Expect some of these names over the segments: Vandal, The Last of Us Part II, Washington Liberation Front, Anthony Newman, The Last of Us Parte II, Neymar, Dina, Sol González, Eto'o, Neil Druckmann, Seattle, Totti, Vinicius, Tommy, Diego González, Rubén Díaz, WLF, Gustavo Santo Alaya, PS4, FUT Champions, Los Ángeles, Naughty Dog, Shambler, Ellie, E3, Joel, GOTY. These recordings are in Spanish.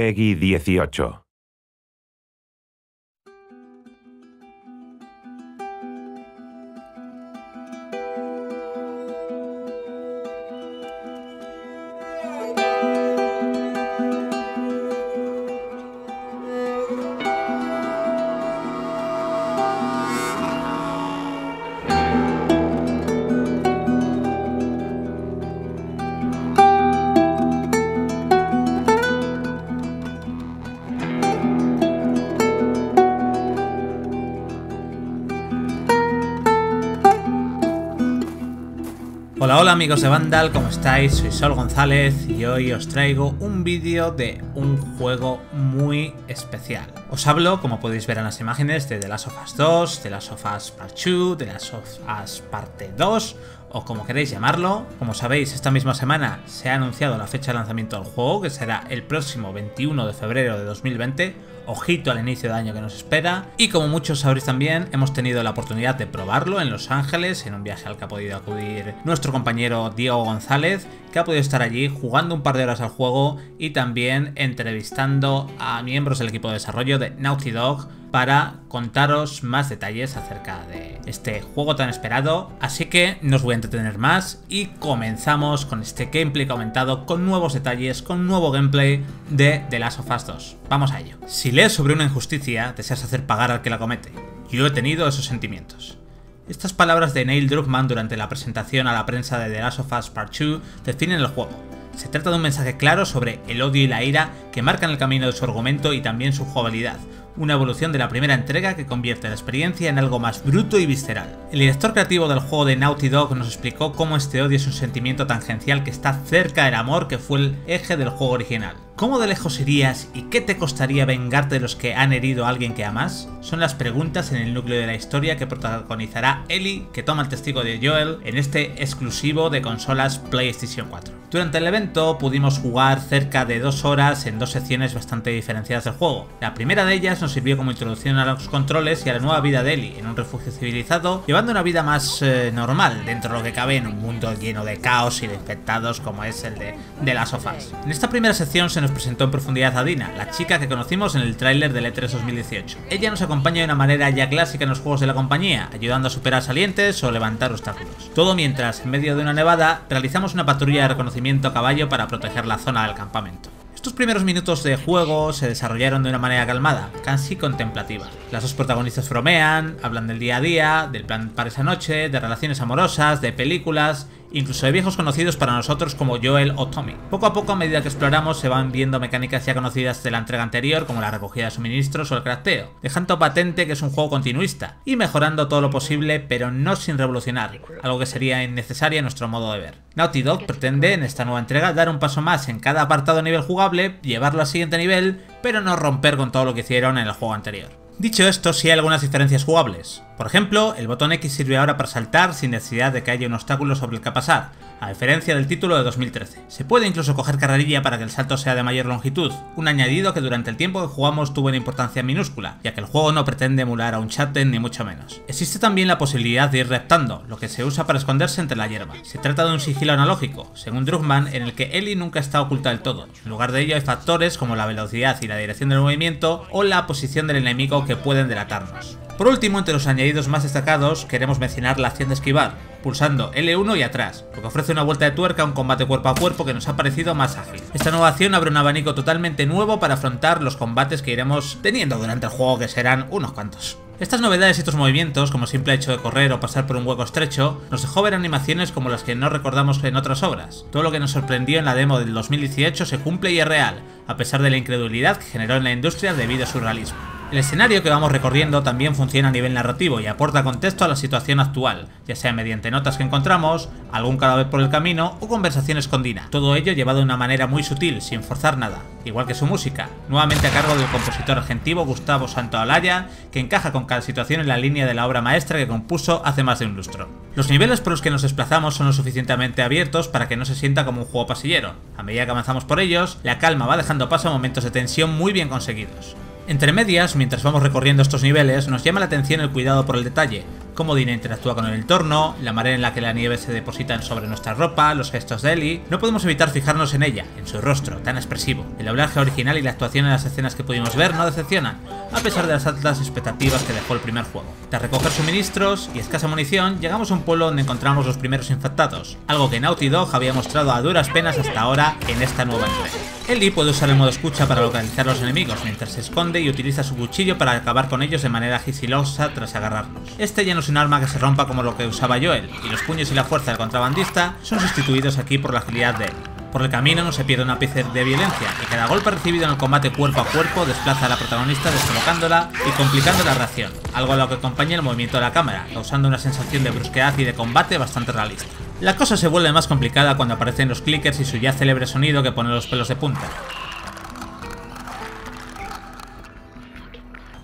Peggy 18. Hola amigos de Vandal, ¿cómo estáis? Soy Sol González y hoy os traigo un vídeo de un juego muy especial. Os hablo, como podéis ver en las imágenes, de The Last of Us 2, The Last of Us Part 2, The Last of Us Parte 2, o como queréis llamarlo. Como sabéis, esta misma semana se ha anunciado la fecha de lanzamiento del juego, que será el próximo 21 de febrero de 2020, ojito al inicio de año que nos espera. Y como muchos sabréis también, hemos tenido la oportunidad de probarlo en Los Ángeles, en un viaje al que ha podido acudir nuestro compañero Diego González, que ha podido estar allí jugando un par de horas al juego y también entrevistando a miembros del equipo de desarrollo de Naughty Dog para contaros más detalles acerca de este juego tan esperado. Así que no os voy a entretener más y comenzamos con este gameplay aumentado, con nuevos detalles, con nuevo gameplay de The Last of Us 2. Vamos a ello. Si lees sobre una injusticia, deseas hacer pagar al que la comete. Yo he tenido esos sentimientos. Estas palabras de Neil Druckmann durante la presentación a la prensa de The Last of Us Part 2 definen el juego. Se trata de un mensaje claro sobre el odio y la ira que marcan el camino de su argumento y también su jugabilidad, una evolución de la primera entrega que convierte la experiencia en algo más bruto y visceral. El director creativo del juego de Naughty Dog nos explicó cómo este odio es un sentimiento tangencial que está cerca del amor, que fue el eje del juego original. ¿Cómo de lejos irías y qué te costaría vengarte de los que han herido a alguien que amas? Son las preguntas en el núcleo de la historia que protagonizará Ellie, que toma el testigo de Joel en este exclusivo de consolas PlayStation 4. Durante el evento pudimos jugar cerca de 2 horas en 2 secciones bastante diferenciadas del juego. La primera de ellas nos sirvió como introducción a los controles y a la nueva vida de Ellie, en un refugio civilizado, llevando una vida más normal dentro de lo que cabe en un mundo lleno de caos y de infectados como es el de Last of Us. En esta primera sección se nos presentó en profundidad a Dina, la chica que conocimos en el tráiler del E3 2018. Ella nos acompaña de una manera ya clásica en los juegos de la compañía, ayudando a superar salientes o levantar obstáculos. Todo mientras, en medio de una nevada, realizamos una patrulla de reconocimiento a caballo para proteger la zona del campamento. Estos primeros minutos de juego se desarrollaron de una manera calmada, casi contemplativa. Las dos protagonistas bromean, hablan del día a día, del plan para esa noche, de relaciones amorosas, de películas, incluso de viejos conocidos para nosotros como Joel o Tommy. Poco a poco, a medida que exploramos, se van viendo mecánicas ya conocidas de la entrega anterior, como la recogida de suministros o el crafteo, dejando patente que es un juego continuista y mejorando todo lo posible, pero no sin revolucionar, algo que sería innecesario en nuestro modo de ver. Naughty Dog pretende en esta nueva entrega dar un paso más en cada apartado a nivel jugable, llevarlo al siguiente nivel, pero no romper con todo lo que hicieron en el juego anterior. Dicho esto, sí hay algunas diferencias jugables. Por ejemplo, el botón X sirve ahora para saltar sin necesidad de que haya un obstáculo sobre el que pasar, a diferencia del título de 2013. Se puede incluso coger carrerilla para que el salto sea de mayor longitud, un añadido que durante el tiempo que jugamos tuvo una importancia minúsula, ya que el juego no pretende emular a un Uncharted ni mucho menos. Existe también la posibilidad de ir reptando, lo que se usa para esconderse entre la hierba. Se trata de un sigilo analógico, según Druckmann, en el que Ellie nunca está oculta del todo. En lugar de ello hay factores como la velocidad y la dirección del movimiento o la posición del enemigo que pueden delatarnos. Por último, entre los añadidos más destacados, queremos mencionar la acción de esquivar, pulsando L1 y atrás, lo que ofrece una vuelta de tuerca a un combate cuerpo a cuerpo que nos ha parecido más ágil. Esta nueva acción abre un abanico totalmente nuevo para afrontar los combates que iremos teniendo durante el juego, que serán unos cuantos. Estas novedades y estos movimientos, como el simple hecho de correr o pasar por un hueco estrecho, nos dejó ver animaciones como las que no recordamos en otras obras. Todo lo que nos sorprendió en la demo del 2018 se cumple y es real, a pesar de la incredulidad que generó en la industria debido a su realismo. El escenario que vamos recorriendo también funciona a nivel narrativo y aporta contexto a la situación actual, ya sea mediante notas que encontramos, algún cadáver por el camino o conversaciones con Dina. Todo ello llevado de una manera muy sutil, sin forzar nada, igual que su música, nuevamente a cargo del compositor argentino Gustavo Santo Alaya, que encaja con cada situación en la línea de la obra maestra que compuso hace más de un lustro. Los niveles por los que nos desplazamos son lo suficientemente abiertos para que no se sienta como un juego pasillero. A medida que avanzamos por ellos, la calma va dejando paso a momentos de tensión muy bien conseguidos. Entre medias, mientras vamos recorriendo estos niveles, nos llama la atención el cuidado por el detalle, cómo Dina interactúa con el entorno, la manera en la que la nieve se deposita sobre nuestra ropa, los gestos de Ellie. No podemos evitar fijarnos en ella, en su rostro tan expresivo. El doblaje original y la actuación en las escenas que pudimos ver no decepcionan, a pesar de las altas expectativas que dejó el primer juego. Tras recoger suministros y escasa munición, llegamos a un pueblo donde encontramos los primeros infectados, algo que Naughty Dog había mostrado a duras penas hasta ahora en esta nueva entrega. Ellie puede usar el modo escucha para localizar a los enemigos mientras se esconde y utiliza su cuchillo para acabar con ellos de manera sigilosa tras agarrarnos. Este ya no es un arma que se rompa como lo que usaba Joel, y los puños y la fuerza del contrabandista son sustituidos aquí por la agilidad de Ellie. Por el camino no se pierde un ápice de violencia, y cada golpe recibido en el combate cuerpo a cuerpo desplaza a la protagonista descolocándola y complicando la reacción, algo a lo que acompaña el movimiento de la cámara, causando una sensación de brusquedad y de combate bastante realista. La cosa se vuelve más complicada cuando aparecen los clickers y su ya célebre sonido que pone los pelos de punta.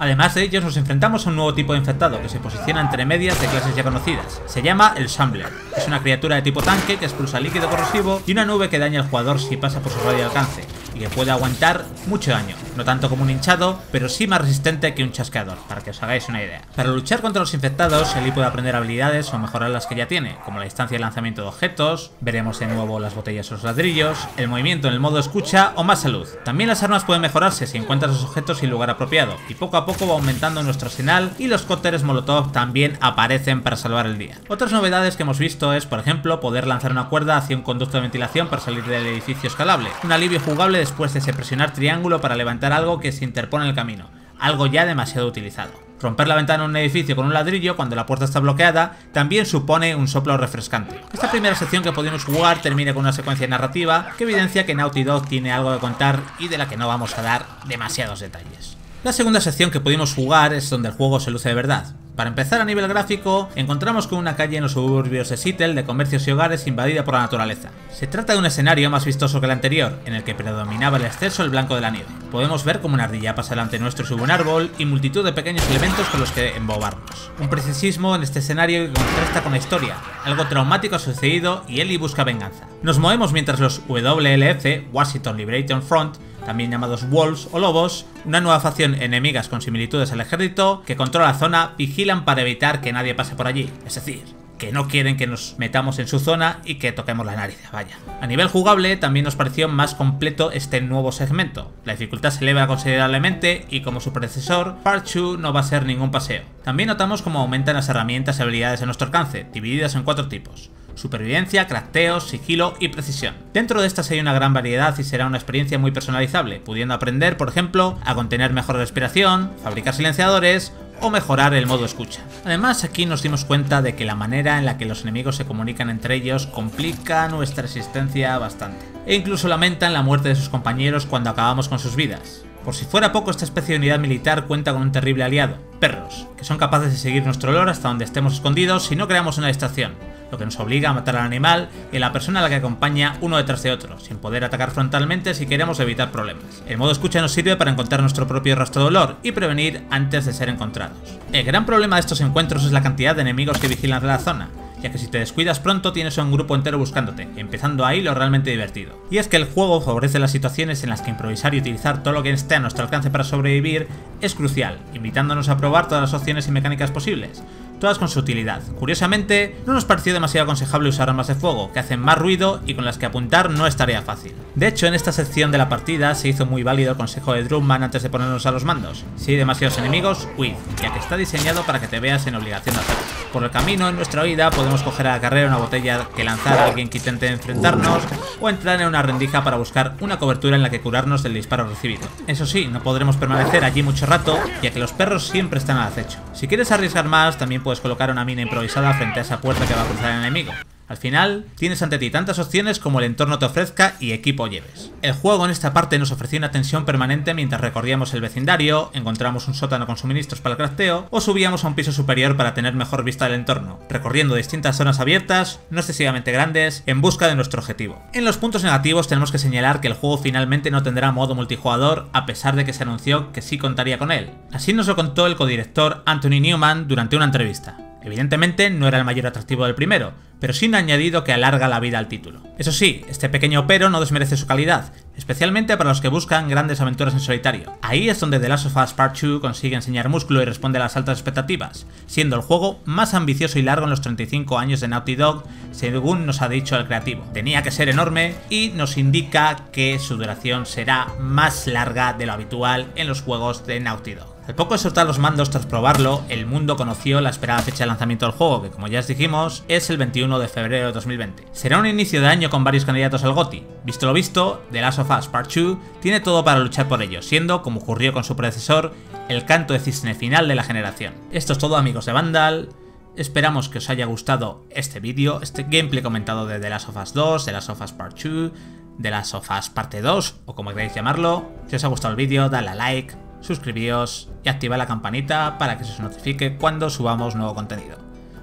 Además de ellos, nos enfrentamos a un nuevo tipo de infectado que se posiciona entre medias de clases ya conocidas. Se llama el Shambler. Es una criatura de tipo tanque que expulsa líquido corrosivo y una nube que daña al jugador si pasa por su radio de alcance, y que puede aguantar mucho daño, no tanto como un hinchado, pero sí más resistente que un chasqueador, para que os hagáis una idea. Para luchar contra los infectados, Ellie puede aprender habilidades o mejorar las que ya tiene, como la distancia de lanzamiento de objetos, veremos de nuevo las botellas o los ladrillos, el movimiento en el modo escucha o más salud. También las armas pueden mejorarse si encuentras los objetos en lugar apropiado, y poco a poco va aumentando nuestro arsenal, y los cócteles molotov también aparecen para salvar el día. Otras novedades que hemos visto es, por ejemplo, poder lanzar una cuerda hacia un conducto de ventilación para salir del edificio escalable, un alivio jugable después de presionar triángulo para levantar algo que se interpone en el camino, algo ya demasiado utilizado. Romper la ventana en un edificio con un ladrillo cuando la puerta está bloqueada también supone un soplo refrescante. Esta primera sección que pudimos jugar termina con una secuencia narrativa que evidencia que Naughty Dog tiene algo que contar y de la que no vamos a dar demasiados detalles. La segunda sección que pudimos jugar es donde el juego se luce de verdad. Para empezar, a nivel gráfico, encontramos con una calle en los suburbios de Seattle de comercios y hogares invadida por la naturaleza. Se trata de un escenario más vistoso que el anterior, en el que predominaba el exceso del blanco de la nieve. Podemos ver como una ardilla pasa delante nuestro y sube un árbol, y multitud de pequeños elementos con los que embobarnos. Un precisismo en este escenario que contrasta con la historia. Algo traumático ha sucedido y Ellie busca venganza. Nos movemos mientras los WLF, Washington Liberation Front, también llamados Wolves o Lobos, una nueva facción enemigas con similitudes al ejército que controla la zona, vigilan para evitar que nadie pase por allí, es decir, que no quieren que nos metamos en su zona y que toquemos la nariz, vaya. A nivel jugable también nos pareció más completo este nuevo segmento. La dificultad se eleva considerablemente y, como su predecesor, Part 2 no va a ser ningún paseo. También notamos cómo aumentan las herramientas y habilidades a nuestro alcance, divididas en 4 tipos: supervivencia, crafteo, sigilo y precisión. Dentro de estas hay una gran variedad y será una experiencia muy personalizable, pudiendo aprender, por ejemplo, a contener mejor respiración, fabricar silenciadores o mejorar el modo escucha. Además, aquí nos dimos cuenta de que la manera en la que los enemigos se comunican entre ellos complica nuestra existencia bastante, e incluso lamentan la muerte de sus compañeros cuando acabamos con sus vidas. Por si fuera poco, esta especie de unidad militar cuenta con un terrible aliado: perros, que son capaces de seguir nuestro olor hasta donde estemos escondidos si no creamos una distracción, lo que nos obliga a matar al animal y a la persona a la que acompaña uno detrás de otro, sin poder atacar frontalmente si queremos evitar problemas. El modo escucha nos sirve para encontrar nuestro propio rastro de olor y prevenir antes de ser encontrados. El gran problema de estos encuentros es la cantidad de enemigos que vigilan la zona, ya que si te descuidas pronto tienes a un grupo entero buscándote, empezando ahí lo realmente divertido. Y es que el juego favorece las situaciones en las que improvisar y utilizar todo lo que esté a nuestro alcance para sobrevivir es crucial, invitándonos a probar todas las opciones y mecánicas posibles, todas con su utilidad. Curiosamente, no nos pareció demasiado aconsejable usar armas de fuego, que hacen más ruido y con las que apuntar no es tarea fácil. De hecho, en esta sección de la partida se hizo muy válido el consejo de Druckmann antes de ponernos a los mandos: si hay demasiados enemigos, huid, ya que está diseñado para que te veas en obligación de hacerlo. Por el camino, en nuestra huida, podemos coger a la carrera una botella que lanzar a alguien que intente enfrentarnos, o entrar en una rendija para buscar una cobertura en la que curarnos del disparo recibido. Eso sí, no podremos permanecer allí mucho rato, ya que los perros siempre están al acecho. Si quieres arriesgar más, también puedes colocar una mina improvisada frente a esa puerta que va a cruzar el enemigo. Al final, tienes ante ti tantas opciones como el entorno te ofrezca y equipo lleves. El juego en esta parte nos ofreció una tensión permanente mientras recorríamos el vecindario, encontramos un sótano con suministros para el crafteo o subíamos a un piso superior para tener mejor vista del entorno, recorriendo distintas zonas abiertas, no excesivamente grandes, en busca de nuestro objetivo. En los puntos negativos tenemos que señalar que el juego finalmente no tendrá modo multijugador, a pesar de que se anunció que sí contaría con él. Así nos lo contó el codirector Anthony Newman durante una entrevista. Evidentemente no era el mayor atractivo del primero, pero sí un añadido que alarga la vida al título. Eso sí, este pequeño pero no desmerece su calidad, especialmente para los que buscan grandes aventuras en solitario. Ahí es donde The Last of Us Part II consigue enseñar músculo y responde a las altas expectativas, siendo el juego más ambicioso y largo en los 35 años de Naughty Dog, según nos ha dicho el creativo. Tenía que ser enorme y nos indica que su duración será más larga de lo habitual en los juegos de Naughty Dog. Al poco de soltar los mandos tras probarlo, el mundo conoció la esperada fecha de lanzamiento del juego, que como ya os dijimos, es el 21 de febrero de 2020. Será un inicio de año con varios candidatos al GOTY. Visto lo visto, The Last of Us Part II tiene todo para luchar por ello, siendo, como ocurrió con su predecesor, el canto de cisne final de la generación. Esto es todo, amigos de Vandal. Esperamos que os haya gustado este vídeo, este gameplay comentado de The Last of Us 2, The Last of Us Part II, The Last of Us Parte 2, o como queráis llamarlo. Si os ha gustado el vídeo, dale a like, suscribíos y activa la campanita para que se os notifique cuando subamos nuevo contenido.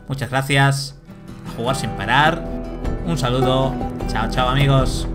Muchas gracias, a jugar sin parar, un saludo, chao chao amigos.